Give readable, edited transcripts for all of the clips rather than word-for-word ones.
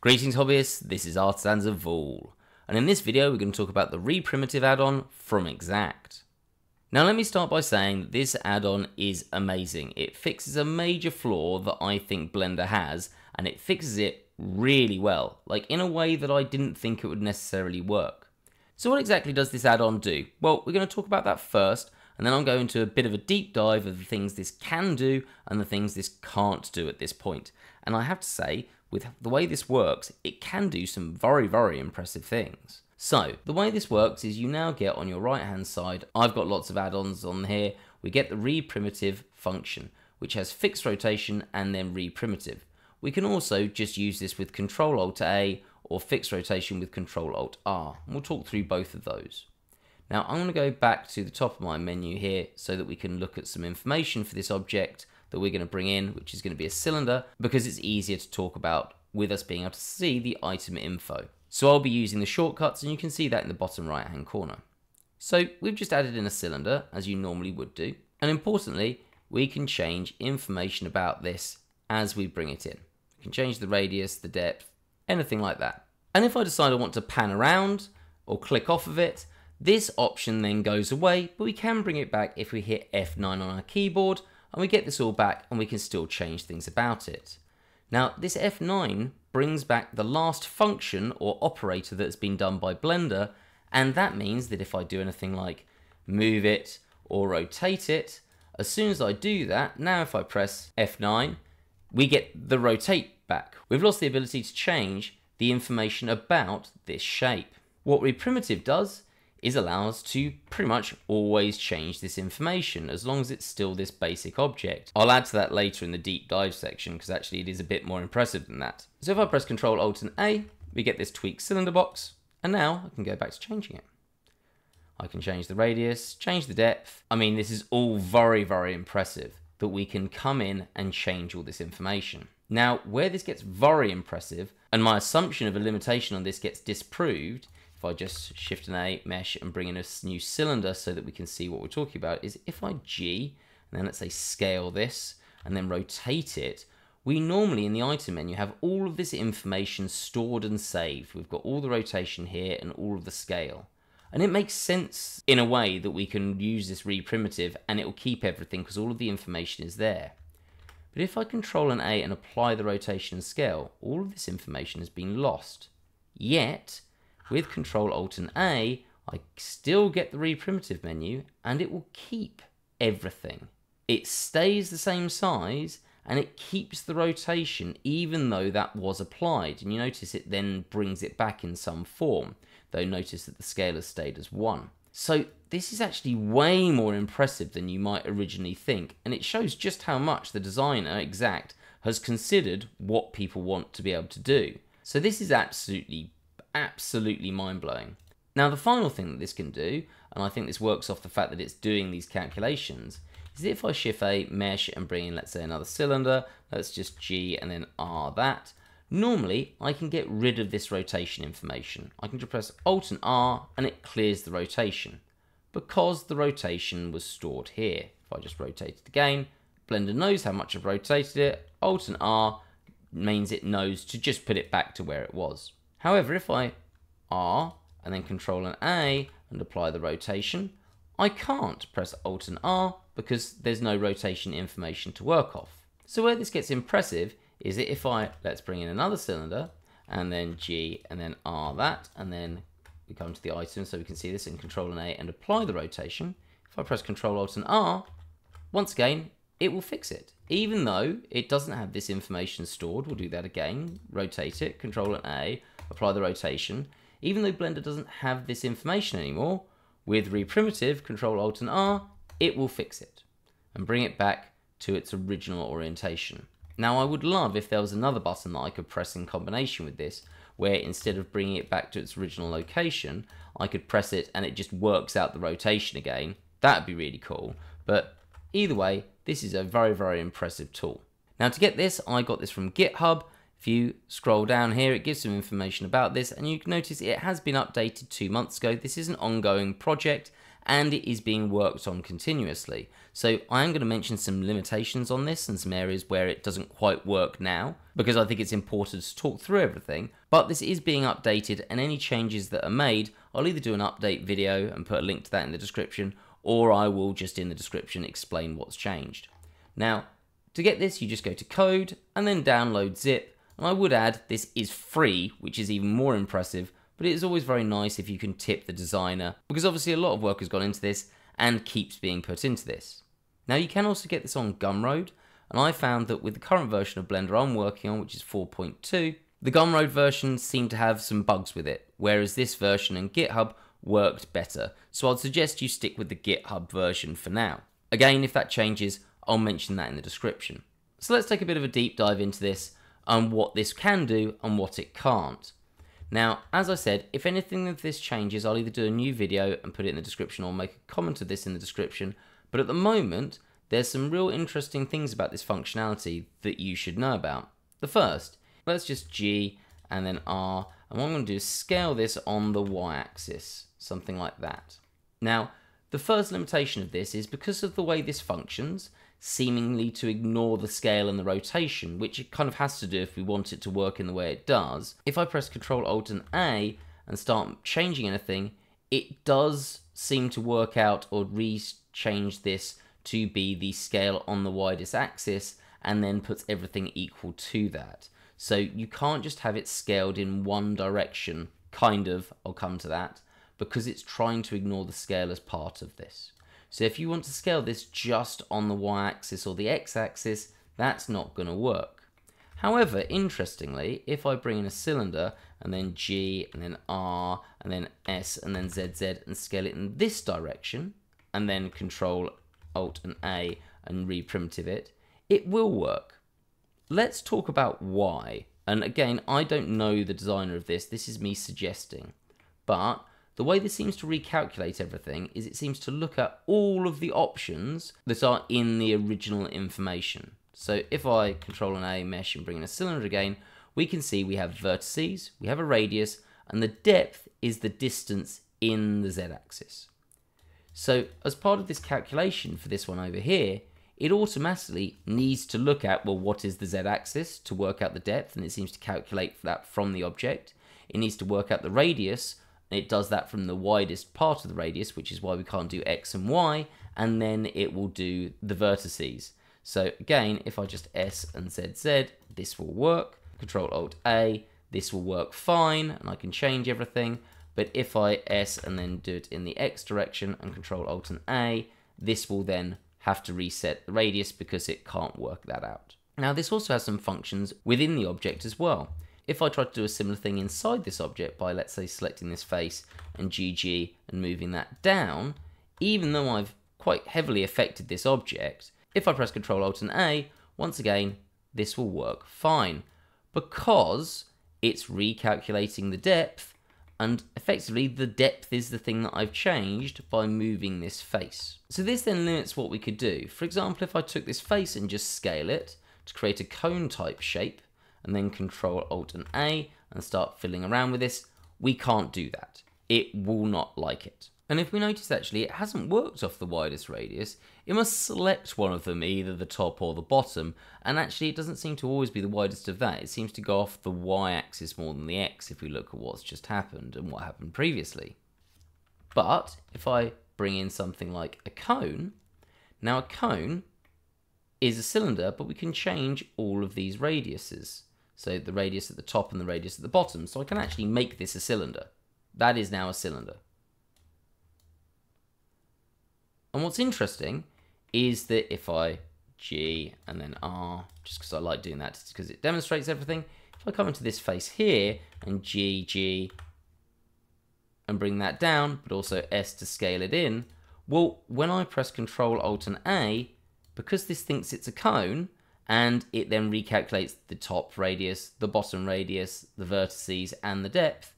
Greetings hobbyists, this is Artisans of Vaul, and in this video we're going to talk about the RePrimitive add-on from eXzacT. Now let me start by saying that this add-on is amazing. It fixes a major flaw that I think Blender has, and it fixes it really well, like in a way that I didn't think it would necessarily work. So what exactly does this add-on do? Well, we're going to talk about that first, and then I'll go into a bit of a deep dive of the things this can do and the things this can't do at this point. And I have to say, with the way this works, it can do some very, very impressive things. So, the way this works is you now get on your right-hand side, I've got lots of add-ons on here, we get the RePrimitive function, which has fixed rotation and then RePrimitive. We can also just use this with Ctrl-Alt-A or fixed rotation with Ctrl-Alt-R, and we'll talk through both of those. Now, I'm going to go back to the top of my menu here so that we can look at some information for this object that we're going to bring in, which is going to be a cylinder, because it's easier to talk about with us being able to see the item info. So I'll be using the shortcuts, and you can see that in the bottom right hand corner. So we've just added in a cylinder, as you normally would do, and importantly we can change information about this as we bring it in. You can change the radius, the depth, anything like that. And if I decide I want to pan around or click off of it, this option then goes away, but we can bring it back if we hit F9 on our keyboard, and we get this all back and we can still change things about it. Now this F9 brings back the last function or operator that's been done by Blender, and that means that if I do anything like move it or rotate it, as soon as I do that, now if I press F9, we get the rotate back. We've lost the ability to change the information about this shape. What RePrimitive does is allow us to pretty much always change this information as long as it's still this basic object. I'll add to that later in the deep dive section, because actually it is a bit more impressive than that. So if I press Ctrl Alt and A, we get this tweaked cylinder box, and now I can go back to changing it. I can change the radius, change the depth. I mean, this is all very, very impressive that we can come in and change all this information. Now, where this gets very impressive, and my assumption of a limitation on this gets disproved, if I just shift an A, mesh, and bring in a new cylinder so that we can see what we're talking about, is if I G, and then let's say scale this, and then rotate it, we normally in the item menu have all of this information stored and saved. We've got all the rotation here and all of the scale. And it makes sense in a way that we can use this RePrimitive and it will keep everything because all of the information is there. But if I Control and A and apply the rotation and scale, all of this information has been lost. Yet, with Control Alt and A, I still get the RePrimitive menu and it will keep everything. It stays the same size and it keeps the rotation even though that was applied, and you notice it then brings it back in some form, though notice that the scale has stayed as 1. So this is actually way more impressive than you might originally think, and it shows just how much the designer, eXzacT, has considered what people want to be able to do. So this is absolutely mind-blowing. Now the final thing that this can do, and I think this works off the fact that it's doing these calculations, is if I shift A, mesh, and bring in, let's say, another cylinder, let's just G and then R that, normally I can get rid of this rotation information. I can just press Alt and R and it clears the rotation, because the rotation was stored here. If I just rotate it again, Blender knows how much I've rotated it. Alt and R means it knows to just put it back to where it was. However, if I R and then Control and A and apply the rotation, I can't press Alt and R because there's no rotation information to work off. So where this gets impressive is that if I, let's bring in another cylinder and then G and then R that, and then we come to the item so we can see this in Control and A and apply the rotation. If I press Control Alt and R, once again, it will fix it. Even though it doesn't have this information stored, we'll do that again, rotate it, Control and A, apply the rotation. Even though Blender doesn't have this information anymore, with RePrimitive, Control Alt and R, it will fix it and bring it back to its original orientation. Now I would love if there was another button that I could press in combination with this, where instead of bringing it back to its original location, I could press it and it just works out the rotation again. That'd be really cool. But either way, this is a very, very impressive tool. Now to get this, I got this from GitHub. If you scroll down here, it gives some information about this, and you can notice it has been updated 2 months ago. This is an ongoing project, and it is being worked on continuously. So I'm going to mention some limitations on this and some areas where it doesn't quite work now, because I think it's important to talk through everything. But this is being updated, and any changes that are made, I'll either do an update video and put a link to that in the description, or I will just in the description explain what's changed. Now, to get this, you just go to code and then download zip. And I would add, this is free, which is even more impressive, but it is always very nice if you can tip the designer, because obviously a lot of work has gone into this and keeps being put into this. Now, you can also get this on Gumroad, and I found that with the current version of Blender I'm working on, which is 4.2, the Gumroad version seemed to have some bugs with it, whereas this version and GitHub worked better. So I'd suggest you stick with the GitHub version for now. Again, if that changes, I'll mention that in the description. So let's take a bit of a deep dive into this and what this can do and what it can't. Now, as I said, if anything of this changes, I'll either do a new video and put it in the description or make a comment of this in the description. But at the moment, there's some real interesting things about this functionality that you should know about. The first, let's just G and then R, and what I'm going to do is scale this on the y-axis, something like that. Now, the first limitation of this is because of the way this functions, seemingly to ignore the scale and the rotation, which it kind of has to do if we want it to work in the way it does. If I press Ctrl Alt and A and start changing anything, it does seem to work out or re-change this to be the scale on the widest axis and then puts everything equal to that. So you can't just have it scaled in one direction, kind of, I'll come to that, because it's trying to ignore the scale as part of this. So if you want to scale this just on the y-axis or the x-axis, that's not going to work. However, interestingly, if I bring in a cylinder and then G and then R and then S and then ZZ and scale it in this direction and then Control Alt and A and reprimitive it, it will work. Let's talk about why. And again, I don't know the designer of this. This is me suggesting. But the way this seems to recalculate everything is it seems to look at all of the options that are in the original information. So if I Control and A mesh and bring in a cylinder again, we can see we have vertices, we have a radius, and the depth is the distance in the z-axis. So as part of this calculation for this one over here, it automatically needs to look at, well, what is the z-axis to work out the depth, and it seems to calculate that from the object. It needs to work out the radius, it does that from the widest part of the radius, which is why we can't do X and Y, and then it will do the vertices. So again, if I just S and ZZ, this will work. Control Alt A, this will work fine, and I can change everything. But if I S and then do it in the X direction and Control Alt and A, this will then have to reset the radius because it can't work that out. Now, this also has some functions within the object as well. If I try to do a similar thing inside this object by, let's say, selecting this face and GG and moving that down, even though I've quite heavily affected this object, if I press Ctrl Alt and A, once again, this will work fine because it's recalculating the depth, and effectively the depth is the thing that I've changed by moving this face. So this then limits what we could do. For example, if I took this face and just scale it to create a cone type shape, and then Control Alt and A and start fiddling around with this, we can't do that. It will not like it. And if we notice, actually, it hasn't worked off the widest radius. It must select one of them, either the top or the bottom, and actually it doesn't seem to always be the widest of that. It seems to go off the y-axis more than the x if we look at what's just happened and what happened previously. But if I bring in something like a cone, now a cone is a cylinder, but we can change all of these radiuses. So the radius at the top and the radius at the bottom. So I can actually make this a cylinder. That is now a cylinder. And what's interesting is that if I G and then R, just because I like doing that, because it demonstrates everything. If I come into this face here and G, G, and bring that down, but also S to scale it in. Well, when I press Control Alt and A, because this thinks it's a cone, and it then recalculates the top radius, the bottom radius, the vertices, and the depth,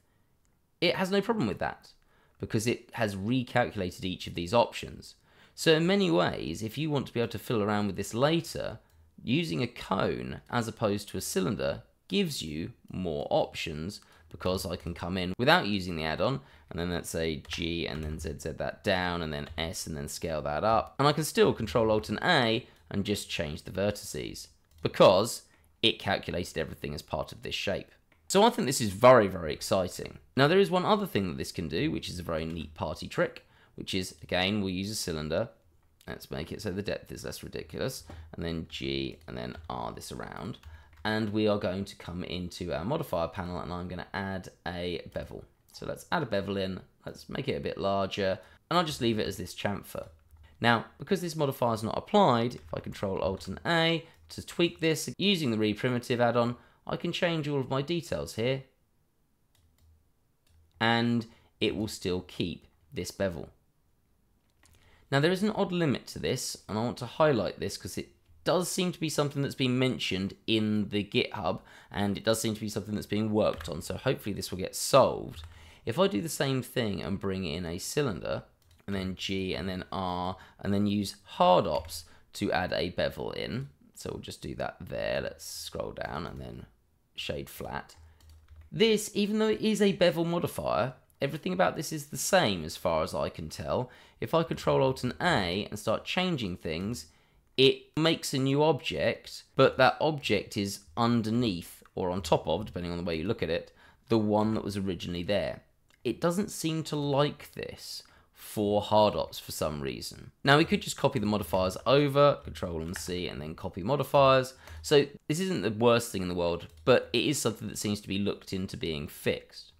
it has no problem with that because it has recalculated each of these options. So in many ways, if you want to be able to fiddle around with this later, using a cone as opposed to a cylinder gives you more options because I can come in without using the add-on, and then let's say G and then ZZ that down, and then S and then scale that up. And I can still Control Alt and A and just change the vertices because it calculated everything as part of this shape. So I think this is very, very exciting. Now there is one other thing that this can do, which is a very neat party trick, which is, again, we'll use a cylinder. Let's make it so the depth is less ridiculous, and then G and then R this around. And we are going to come into our modifier panel and I'm gonna add a bevel. So let's add a bevel in, let's make it a bit larger, and I'll just leave it as this chamfer. Now, because this modifier is not applied, if I Control Alt and A to tweak this using the RePrimitive add-on, I can change all of my details here and it will still keep this bevel. Now there is an odd limit to this, and I want to highlight this because it does seem to be something that's been mentioned in the GitHub, and it does seem to be something that's being worked on, so hopefully this will get solved. If I do the same thing and bring in a cylinder and then G and then R and then use Hard Ops to add a bevel in, so we'll just do that there. Let's scroll down and then shade flat. This, even though it is a bevel modifier, everything about this is the same as far as I can tell. If I Control Alt and A and start changing things, it makes a new object, but that object is underneath or on top of, depending on the way you look at it, the one that was originally there. It doesn't seem to like this for Hard Ops for some reason. Now we could just copy the modifiers over, Control and C, and then copy modifiers. So this isn't the worst thing in the world, but it is something that seems to be looked into being fixed.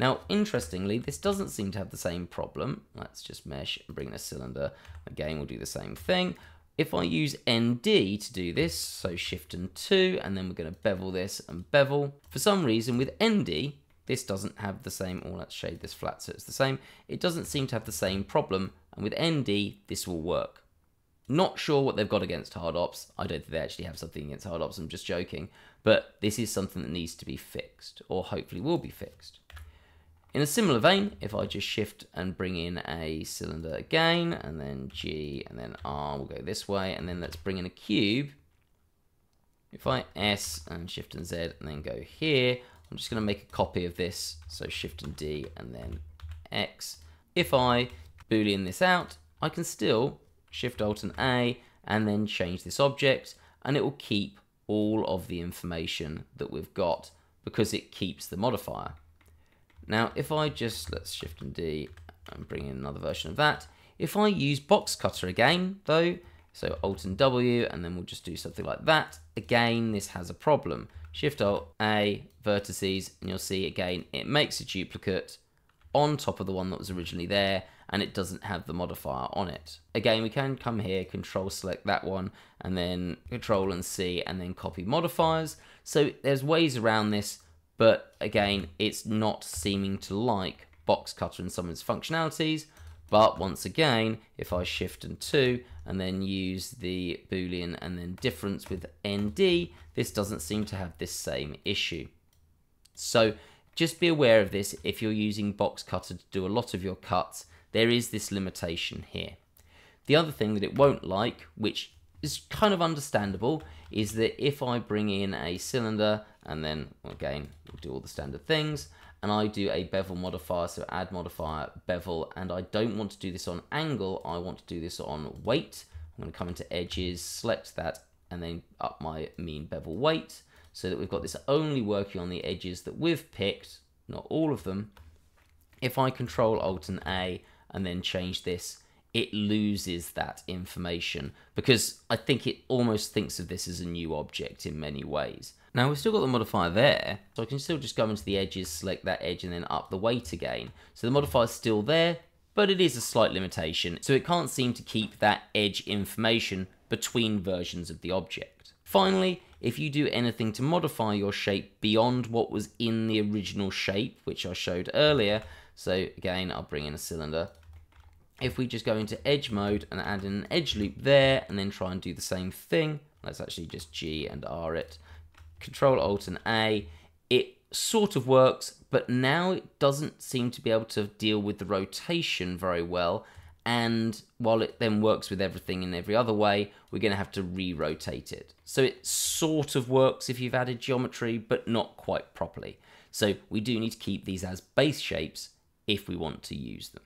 Now, interestingly, this doesn't seem to have the same problem. Let's just mesh and bring in a cylinder. Again, we'll do the same thing. If I use ND to do this, so Shift and 2, and then we're gonna bevel this and bevel. For some reason with ND, this doesn't have the same, oh, let's shade this flat so it's the same. It doesn't seem to have the same problem, and with ND, this will work. Not sure what they've got against Hard Ops. I don't think they actually have something against Hard Ops, I'm just joking, but this is something that needs to be fixed, or hopefully will be fixed. In a similar vein, if I just Shift and bring in a cylinder again, and then G, and then R, we'll go this way, and then let's bring in a cube. If I S and Shift and Z, and then go here, I'm just gonna make a copy of this, so Shift and D, and then X. If I boolean this out, I can still Shift Alt and A, and then change this object, and it will keep all of the information that we've got, because it keeps the modifier. Now, if I just, let's Shift and D and bring in another version of that. If I use Box Cutter again, though, so Alt and W, and then we'll just do something like that. Again, this has a problem. Shift Alt A, vertices, and you'll see again, it makes a duplicate on top of the one that was originally there, and it doesn't have the modifier on it. Again, we can come here, Control select that one, and then Control and C, and then copy modifiers. So there's ways around this, but again, it's not seeming to like Box Cutter and some of its functionalities. But once again, if I Shift and 2 and then use the Boolean and then difference with ND, this doesn't seem to have this same issue. So just be aware of this if you're using Box Cutter to do a lot of your cuts. There is this limitation here. The other thing that it won't like, which is kind of understandable, is that if I bring in a cylinder and then, again, we'll do all the standard things, and I do a bevel modifier, so add modifier, bevel, and I don't want to do this on angle, I want to do this on weight. I'm gonna come into edges, select that, and then up my mean bevel weight, so that we've got this only working on the edges that we've picked, not all of them. If I Control Alt and A, and then change this, it loses that information, because I think it almost thinks of this as a new object in many ways. Now we've still got the modifier there, so I can still just go into the edges, select that edge, and then up the weight again. So the modifier is still there, but it is a slight limitation, so it can't seem to keep that edge information between versions of the object. Finally, if you do anything to modify your shape beyond what was in the original shape, which I showed earlier, so again, I'll bring in a cylinder. If we just go into edge mode and add in an edge loop there and then try and do the same thing, let's actually just G and R it, Control Alt and A, it sort of works, but now it doesn't seem to be able to deal with the rotation very well, and while it then works with everything in every other way, we're going to have to re-rotate it. So it sort of works if you've added geometry, but not quite properly. So we do need to keep these as base shapes if we want to use them.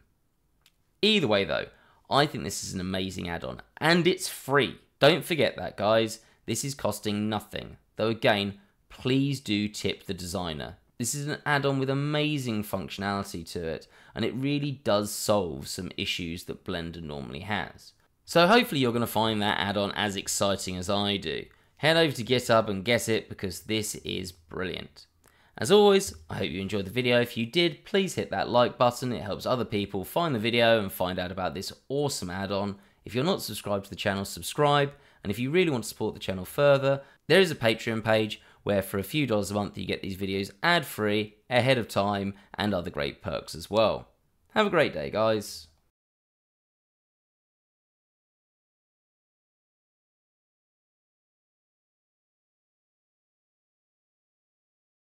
Either way though, I think this is an amazing add-on, and it's free. Don't forget that, guys. This is costing nothing. Though again, please do tip the designer. This is an add-on with amazing functionality to it, and it really does solve some issues that Blender normally has. So hopefully you're going to find that add-on as exciting as I do. Head over to GitHub and get it, because this is brilliant. As always, I hope you enjoyed the video. If you did, please hit that like button. It helps other people find the video and find out about this awesome add-on. If you're not subscribed to the channel, subscribe. And if you really want to support the channel further, there is a Patreon page where for a few dollars a month you get these videos ad-free, ahead of time, and other great perks as well. Have a great day, guys.